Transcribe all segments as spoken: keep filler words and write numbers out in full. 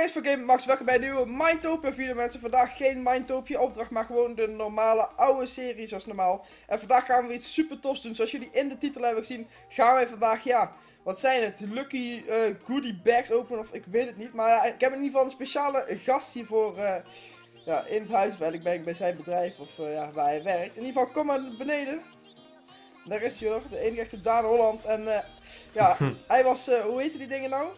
Games voor Game Max, welkom bij een nieuwe Minetopia video mensen. Vandaag geen Minetopia opdracht, maar gewoon de normale oude serie zoals normaal. En vandaag gaan we iets super tofs doen. Zoals jullie in de titel hebben gezien, gaan wij vandaag, ja, wat zijn het? Lucky uh, Goodie Bags openen of ik weet het niet. Maar ja, ik heb in ieder geval een speciale gast hiervoor uh, ja, in het huis. Of eigenlijk ben ik bij zijn bedrijf of uh, ja, waar hij werkt. In ieder geval, kom maar beneden. Daar is hij nog, de enige echte Daan Holland. En uh, ja, hij was, uh, hoe heette die dingen nou?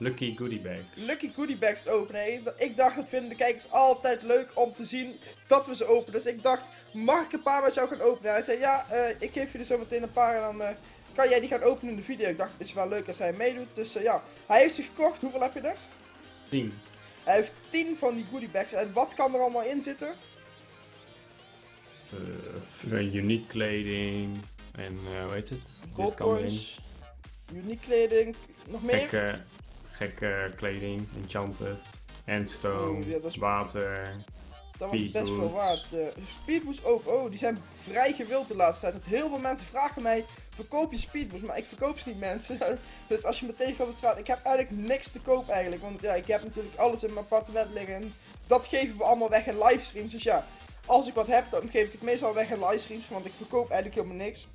Lucky Goodie Bags. Lucky Goodie Bags openen. Ik dacht, dat vinden de kijkers altijd leuk om te zien dat we ze openen. Dus ik dacht, mag ik een paar met jou gaan openen? Hij zei, ja, uh, ik geef jullie zo meteen een paar en dan uh, kan jij die gaan openen in de video. Ik dacht, het is wel leuk als hij meedoet. Dus uh, ja, hij heeft ze gekocht. Hoeveel heb je er? tien. Hij heeft tien van die Goodie Bags. En wat kan er allemaal in zitten? Uh, unique kleding en uh, hoe heet het? Goldcoins, unique kleding, nog meer? Ik, uh, Gekke kleding, enchanted, handstone, oh, ja, is... water, dat was best veel waard. Uh, speedboost ook, oh, die zijn vrij gewild de laatste tijd. Want heel veel mensen vragen mij, verkoop je speedboost? Maar ik verkoop ze niet mensen. Dus als je me tegenkomt op de straat, ik heb eigenlijk niks te koop eigenlijk. Want ja, ik heb natuurlijk alles in mijn appartement liggen. En dat geven we allemaal weg in livestreams. Dus ja, als ik wat heb, dan geef ik het meestal weg in livestreams. Want ik verkoop eigenlijk helemaal niks.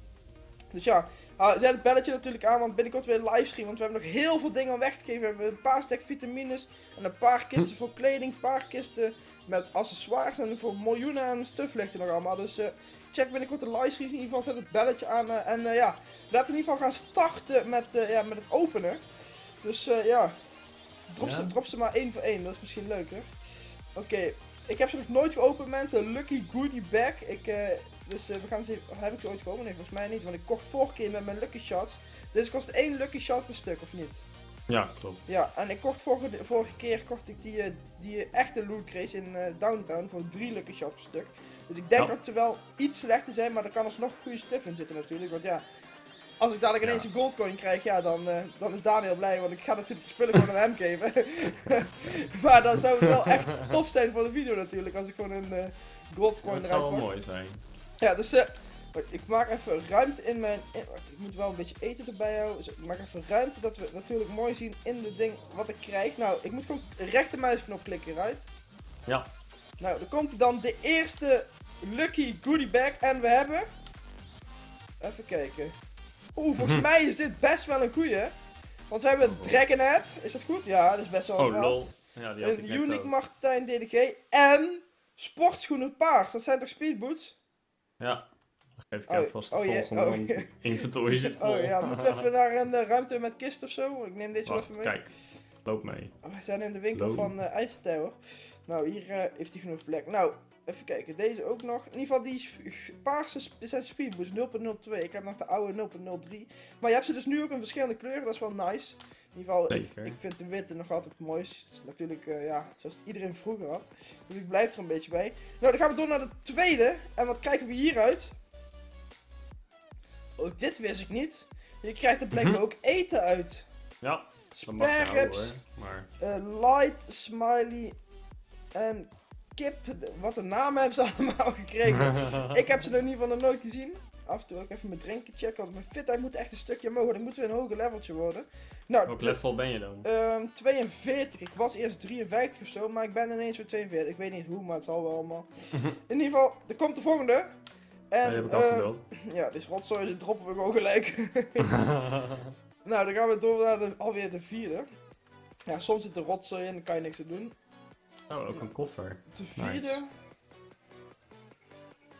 Dus ja, uh, zet het belletje natuurlijk aan, want binnenkort weer een livestream. Want we hebben nog heel veel dingen om weg te geven. We hebben een paar stek vitamines en een paar kisten voor kleding. Een paar kisten met accessoires en voor miljoenen en stuff ligt er nog allemaal. Dus uh, check binnenkort de livestream. In ieder geval zet het belletje aan. Uh, en uh, ja, laten we in ieder geval gaan starten met, uh, ja, met het openen. Dus uh, ja, drop, ja. Ze, drop ze maar één voor één. Dat is misschien leuker. Oké. Okay. Ik heb ze nog nooit geopend mensen, Lucky Goodie Bag. Ik, uh, dus uh, we gaan zien, heb ik ze ooit geopend? Nee, volgens mij niet, want ik kocht vorige keer met mijn Lucky Shots. Dit kost één Lucky Shot per stuk, of niet? Ja, klopt. Ja, en ik kocht vorige, vorige keer kocht ik die, uh, die echte loot craze in uh, Downtown voor drie Lucky Shots per stuk. Dus ik denk ja. dat ze wel iets slechter zijn, maar er kan alsnog goede stuff in zitten natuurlijk. Want ja, als ik dadelijk ineens ja. een goldcoin krijg, ja, dan, uh, dan is Daan heel blij, want ik ga natuurlijk de spullen gewoon aan hem geven. Maar dan zou het wel echt tof zijn voor de video natuurlijk, als ik gewoon een uh, goldcoin eruit pak. Dat zou wel mooi zijn. Ja, dus uh, ik maak even ruimte in mijn... In, wacht, ik moet wel een beetje eten erbij houden. Dus ik maak even ruimte dat we natuurlijk mooi zien in het ding wat ik krijg. Nou, ik moet gewoon rechter muisknop klikken, right? Ja. Nou, dan komt dan de eerste Lucky Goodie Bag en we hebben... Even kijken... Oeh, volgens mij is dit best wel een goeie. Want we hebben een Dragon Head. Is dat goed? Ja, dat is best wel een. Oh, lol. Ja, die had een Unique Martijn D D G. En sportschoenen paars. Dat zijn toch speedboots? Ja. Dat geef ik oh, alvast de oh, volgende yeah. oh, yeah. inventory zit vol. Oh ja, moeten we even naar een uh, ruimte met kist of zo? Ik neem deze wel even mee. Kijk, loop mee. Oh, we zijn in de winkel loop. van uh, IJzertower. Nou, hier uh, heeft hij genoeg plek. Nou. Even kijken, deze ook nog. In ieder geval, die paarse zijn speedboost nul punt nul twee. Ik heb nog de oude nul punt nul drie. Maar je hebt ze dus nu ook in verschillende kleuren, dat is wel nice. In ieder geval, ik, ik vind de witte nog altijd het mooiste. Dus natuurlijk, uh, ja, zoals iedereen vroeger had. Dus ik blijf er een beetje bij. Nou, dan gaan we door naar de tweede. En wat krijgen we hieruit? Ook dit wist ik niet. Je krijgt er blijkbaar ook eten uit. Ja, sparrows, maar... uh, light, smiley en... Kip, wat een naam hebben ze allemaal gekregen. Ik heb ze nog niet van de nooit gezien. Af en toe ook even mijn drinken checken, want mijn fitheid moet echt een stukje omhoog. Dan moet weer een hoger leveltje worden. Nou, welk level ben je dan? Um, tweeënveertig. Ik was eerst drieënvijftig of zo, maar ik ben ineens weer tweeënveertig. Ik weet niet hoe, maar het zal wel allemaal. In ieder geval, er komt de volgende. En, ja, heb ik afgeduld. Uh, ja, dit is rotzooi, dus droppen we gewoon gelijk. Nou, dan gaan we door naar de, alweer de vierde. Ja, soms zit er rotzooi in, dan kan je niks aan doen. Oh, ook een koffer. De vierde. Nice.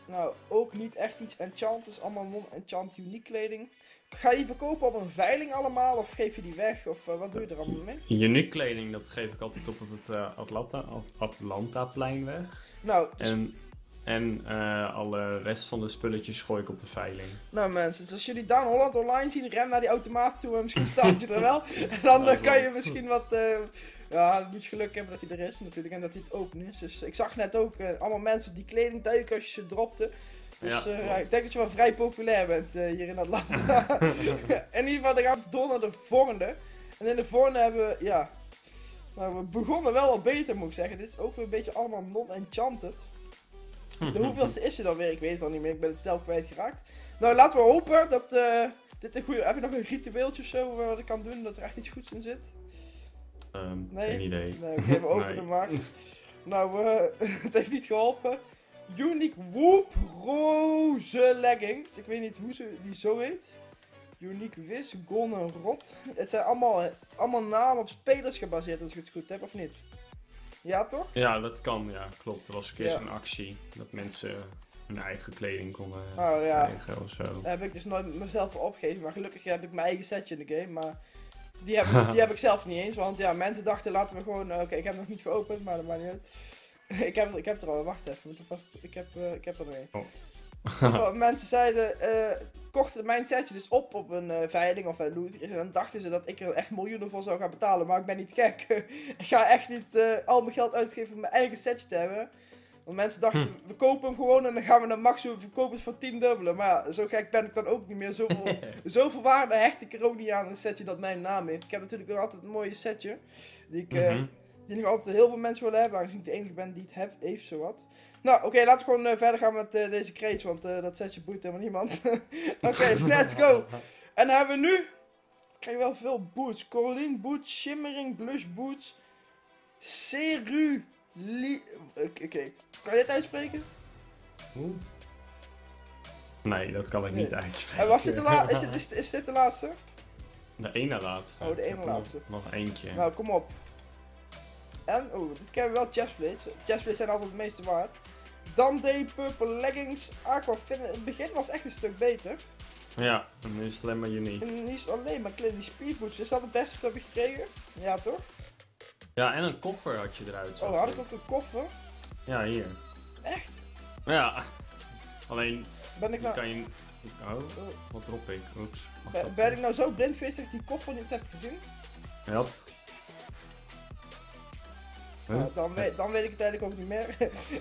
Nou, ook niet echt iets enchant, dus allemaal non-enchant unique kleding. Ga je die verkopen op een veiling allemaal, of geef je die weg, of uh, wat doe je er allemaal mee? Unique kleding, dat geef ik altijd op het uh, Atlanta, Atlantaplein weg. Nou, dus... En, en uh, alle rest van de spulletjes gooi ik op de veiling. Nou mensen, dus als jullie Daan Holland online zien, ren naar die automaat toe en misschien staat hij er wel. En dan uh, kan je misschien wat... Uh, Ja, het moet geluk hebben dat hij er is natuurlijk en dat hij het open is. Dus ik zag net ook uh, allemaal mensen op die kleding duiken als je ze dropte. Dus ja, uh, ja, ik denk dat je wel vrij populair bent uh, hier in Atlanta. In ieder geval, dan gaan we door naar de volgende. En in de volgende hebben we, ja... Nou, we begonnen wel wat beter moet ik zeggen. Dit is ook weer een beetje allemaal non-enchanted. De hoeveelste is ze dan weer? Ik weet het al niet meer, ik ben de tel kwijtgeraakt. Nou, laten we hopen dat uh, dit een goede... Heb je nog een ritueeltje of zo uh, wat ik kan doen, dat er echt iets goeds in zit? Um, nee, geen idee. Nee, ik heb hem opengemaakt. Nee. Nou, uh, het heeft niet geholpen. Unique Whoop roze leggings. Ik weet niet hoe ze die zo heet. Unique Wiz, Golden Rot. Het zijn allemaal, allemaal namen op spelers gebaseerd, als ik het goed heb, of niet? Ja, toch? Ja, dat kan. Ja, klopt. Er was een keer zo'n actie dat mensen hun eigen kleding konden oh, ja. krijgen of zo. Daar heb ik dus nooit mezelf voor opgegeven, maar gelukkig heb ik mijn eigen setje in de game. Maar die heb ik, die heb ik zelf niet eens, want ja, mensen dachten laten we gewoon... Oké, okay, ik heb hem nog niet geopend, maar dat maakt niet uit. ik, heb, ik heb er al, wacht even. Vast, ik, heb, uh, ik heb er mee. Oh. Mensen zeiden, uh, kochten mijn setje dus op op een uh, veiling of een loot. En dan dachten ze dat ik er echt miljoenen voor zou gaan betalen, maar ik ben niet gek. Ik ga echt niet uh, al mijn geld uitgeven om mijn eigen setje te hebben. Want mensen dachten, hm. we kopen hem gewoon en dan gaan we naar maximum verkopen voor tien dubbelen. Maar ja, zo gek ben ik dan ook niet meer. Zoveel, zoveel waarde hecht ik er ook niet aan een setje dat mijn naam heeft. Ik heb natuurlijk nog altijd een mooie setje, die, ik, uh, mm-hmm. die nog altijd heel veel mensen willen hebben, aangezien ik de enige ben die het heb, heeft zowat. Nou, oké, okay, laten we gewoon uh, verder gaan met uh, deze crates, want uh, dat setje boeit helemaal niemand. Oké, okay, let's go! En dan hebben we nu... Ik krijg wel veel boots. Coraline boots, shimmering blush boots, seru... Li... Oké, okay. Kan je dit uitspreken? Nee, dat kan ik nee. niet uitspreken. En was dit de la is, dit, is, is dit de laatste? De ene laatste. Oh, de ene laatste. Nog, nog eentje. Nou, kom op. En, oh, dit kennen we wel, chestplates. Chestplates zijn altijd het meeste waard. Dante, purple leggings, aquafin. In het begin was echt een stuk beter. Ja, en nu is het alleen maar uniek. En nu is het alleen maar die speedboots. Is dat het beste wat we gekregen? Ja, toch? Ja, en een koffer had je eruit. Oh, had ik ook een koffer? Ja, hier. Echt? Ja, alleen... Ben ik nou... Kan je... Oh, wat drop ik? Oeps. Ben, ben ik nou zo blind geweest dat ik die koffer niet heb gezien? Ja. Huh? Nou, dan, weet, dan weet ik het eigenlijk ook niet meer.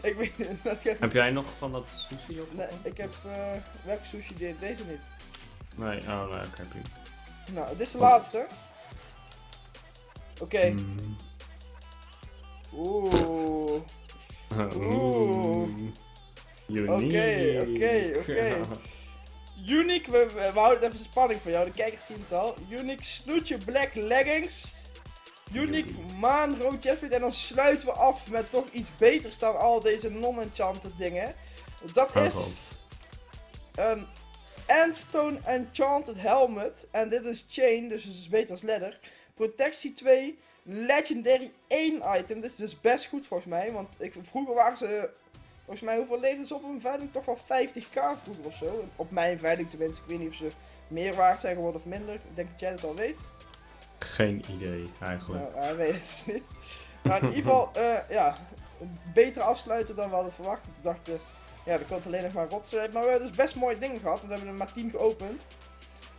Ik weet, dat heb... heb jij nog van dat sushi op? Nee, ik heb... Uh, welke sushi deed? Deze niet. Nee, oh nee, ik heb niet. Nou, dit is de oh. laatste. Oké. Okay. Mm. Oeh. Oeh. Oké, oké, oké. Unique, we, we, we houden even de spanning voor jou, de kijkers zien het al. Unique snoetje black leggings. Unique maanrood chestplate. En dan sluiten we af met toch iets beters dan al deze non-enchanted dingen. Dat is een endstone enchanted helmet. En dit is chain, dus het is beter als leather. Protectie twee, legendary één item. Dit is dus best goed volgens mij, want ik, vroeger waren ze, volgens mij hoeveel leden ze op een veiling? Toch wel vijftig k vroeger of zo. Op mijn veiling tenminste, ik weet niet of ze meer waard zijn geworden of minder. Ik denk dat jij het al weet. Geen idee eigenlijk. Nou, hij weet het niet. Maar in ieder geval, uh, ja, beter afsluiten dan we hadden verwacht. We dachten, ja, er komt alleen nog maar rotzooi uit. Maar we hebben dus best mooie dingen gehad, want we hebben er maar tien geopend.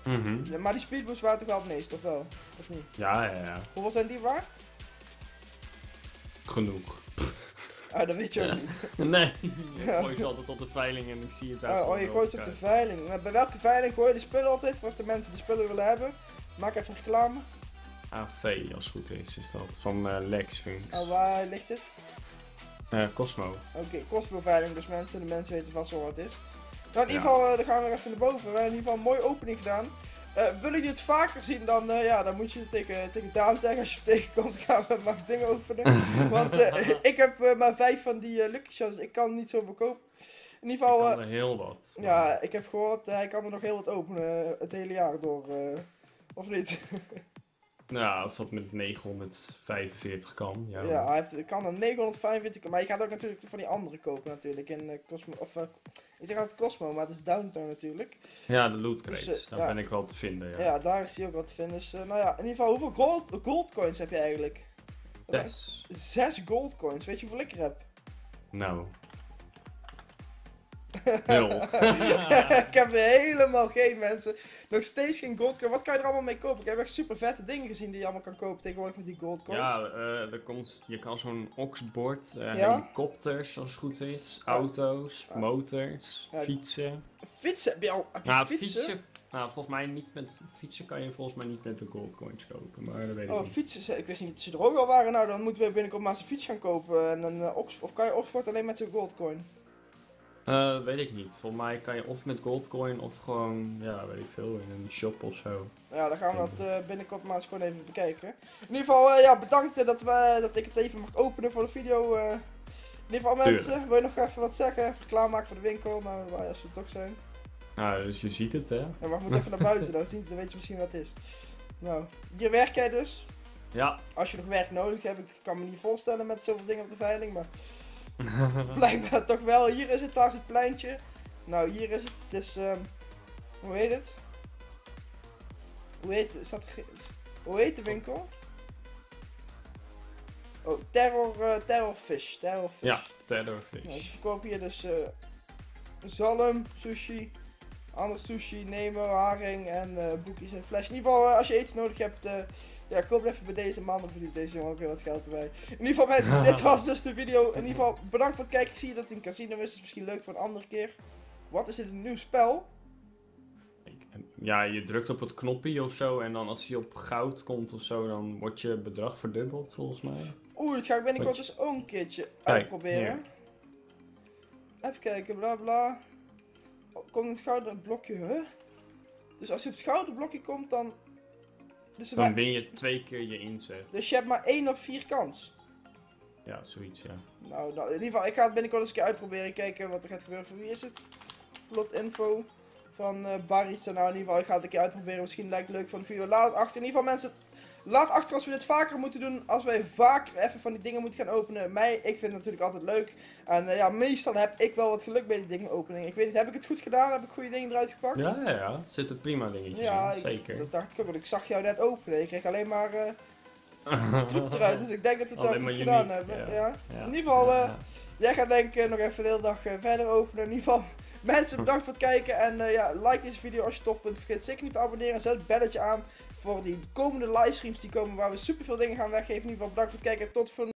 Mm-hmm. Ja, maar die speedboots waren toch wel het meest, of wel? Of niet? Ja, ja, ja. Hoeveel zijn die waard? Genoeg. Ah, dat weet je ook ja. niet. Nee, ik gooi ze altijd op de veiling en ik zie het uit. Oh, oh je gooit ze op de veiling. Maar bij welke veiling gooi je de spullen altijd? Voor als de mensen de spullen willen hebben. Maak even reclame. A V, als het goed is, is dat. Van uh, Lexfunks. En waar ligt het? Uh, Cosmo. Oké, okay, Cosmo veiling dus mensen. De mensen weten vast wel wat het is. Nou, in ieder geval, ja. uh, dan gaan we weer even naar boven. We hebben in ieder geval een mooie opening gedaan. Uh, wil je het vaker zien, dan, uh, ja, dan moet je het tegen, tegen Daan zeggen. Als je het tegenkomt, gaan we maar dingen openen. Want uh, ik heb uh, maar vijf van die uh, Lucky Shots. Ik kan niet zoveel kopen. In ieder geval... Ik kan er heel wat. Uh, ja, ik heb gehoord, uh, hij kan er nog heel wat openen. Uh, het hele jaar door. Uh, of niet? Nou, als dat met negenhonderdvijfenveertig kan. Ja, ja hij heeft, kan een negenhonderdvijfenveertig. Maar je gaat ook natuurlijk van die andere kopen natuurlijk. In uh, Cosmo, of, uh, ik zeg altijd Cosmo, maar het is Downtown natuurlijk. Ja, de loot crates. Dus, uh, daar ja. ben ik wel te vinden. Ja, ja daar is hij ook wel te vinden. Dus uh, nou ja, in ieder geval, hoeveel gold, gold coins heb je eigenlijk? Zes. Zes gold coins. Weet je hoeveel ik er heb? Nou. Ik heb helemaal geen mensen. Nog steeds geen goldcoin. Wat kan je er allemaal mee kopen? Ik heb echt super vette dingen gezien die je allemaal kan kopen tegenwoordig met die goldcoins. Ja, uh, er komt, je kan zo'n oxboard, uh, ja? helikopters als het goed is, ja. auto's, ja. motors, ja. fietsen. Fietsen? Heb je al heb je nou, fietsen? fietsen? Nou, volgens mij niet met fietsen kan je volgens mij niet met de goldcoins kopen, maar dat weet ik oh, niet. Oh, fietsen? Ik wist niet dat ze er ook al waren. Nou, dan moeten we binnenkort maar eens een fiets gaan kopen. En een, uh, ox of kan je oxboard alleen met zo'n goldcoin? Uh, weet ik niet. Volgens mij kan je of met goldcoin of gewoon, ja, weet ik veel, in een shop of zo. Ja, dan gaan we dat uh, binnenkort maar eens gewoon even bekijken. In ieder geval, uh, ja, bedankt dat, we, dat ik het even mag openen voor de video. Uh, in ieder geval, mensen, Tuurlijk. Wil je nog even wat zeggen? Even klaarmaken voor de winkel, nou, waar als we toch zijn. Nou, ah, dus je ziet het, hè? Ja, maar ik moet even naar buiten, dan zien ze, dan weet je misschien wat het is. Nou, hier werk jij dus. Ja. Als je nog werk nodig hebt, ik kan me niet voorstellen met zoveel dingen op de veiling, maar... Blijkbaar toch wel. Hier is het, daar is het pleintje. Nou, hier is het. Het is, um, hoe heet het? Hoe heet het? Staat er, hoe heet de winkel? Oh, terror, uh, Terrorfish. Terrorfish. Ja, Terrorfish. Nou, ik verkoop hier dus uh, zalm, sushi, ander sushi, nemo, haring en uh, boekjes en fles. In ieder geval, uh, als je eten nodig hebt... Uh, ja, koop even bij deze man, dan verdient deze jongen ook weer wat geld erbij. In ieder geval mensen, dit was dus de video. In ieder geval, bedankt voor het kijken. Ik zie dat het een casino is, dat is misschien leuk voor een andere keer. Wat is dit, een nieuw spel? Ja, je drukt op het knopje of zo en dan als hij op goud komt of zo, dan wordt je bedrag verdubbeld volgens mij. Oeh, dat ga ik binnenkort dus ook een keertje uitproberen. Ja. Even kijken, bla bla. Komt het gouden blokje, hè? Huh? Dus als je op het gouden blokje komt, dan... Dus dan maar... win je twee keer je inzet. Dus je hebt maar één op vier kans. Ja, zoiets, ja. Nou, nou, in ieder geval, ik ga het binnenkort eens een keer uitproberen. Kijken wat er gaat gebeuren. Voor wie is het? Plot info van uh, Barista. Nou, in ieder geval, ik ga het een keer uitproberen. Misschien lijkt het leuk voor de video. Laat het achter. In ieder geval, mensen, laat achter als we dit vaker moeten doen. Als wij vaker even van die dingen moeten gaan openen. Mij, ik vind het natuurlijk altijd leuk. En uh, ja, meestal heb ik wel wat geluk bij die dingen openen. Ik weet niet, heb ik het goed gedaan? Heb ik goede dingen eruit gepakt? Ja, ja, ja. Zit er prima dingetjes ja, in, zeker. Ja, dat dacht ik ook, want ik zag jou net openen. Ik kreeg alleen maar uh, troep eruit, dus ik denk dat we het wel goed gedaan hebben. Ja. Ja. Ja. In ieder geval, uh, ja, ja. jij gaat denk ik nog even de hele dag uh, verder openen. In ieder geval... Mensen, bedankt voor het kijken en uh, ja, like deze video als je het tof vindt. Vergeet zeker niet te abonneren en zet het belletje aan voor die komende livestreams die komen waar we superveel dingen gaan weggeven. In ieder geval bedankt voor het kijken en tot volgende